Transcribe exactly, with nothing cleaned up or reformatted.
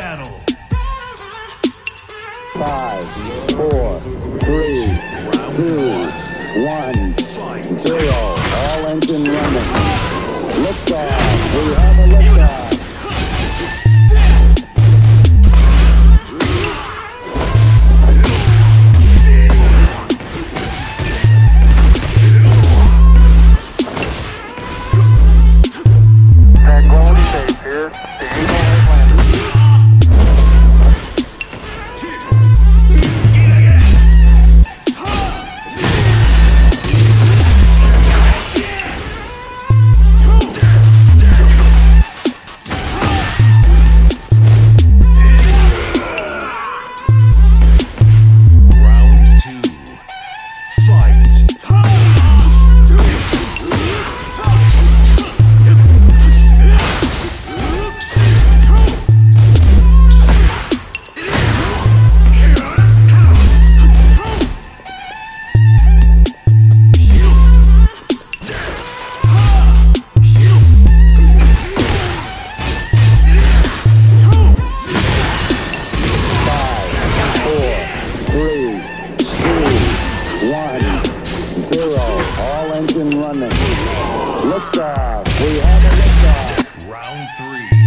battle. Five, four, three, two, one, zero. All engine running. Liftoff. We have a liftoff. All engine running. Liftoff. We have a liftoff. Round three.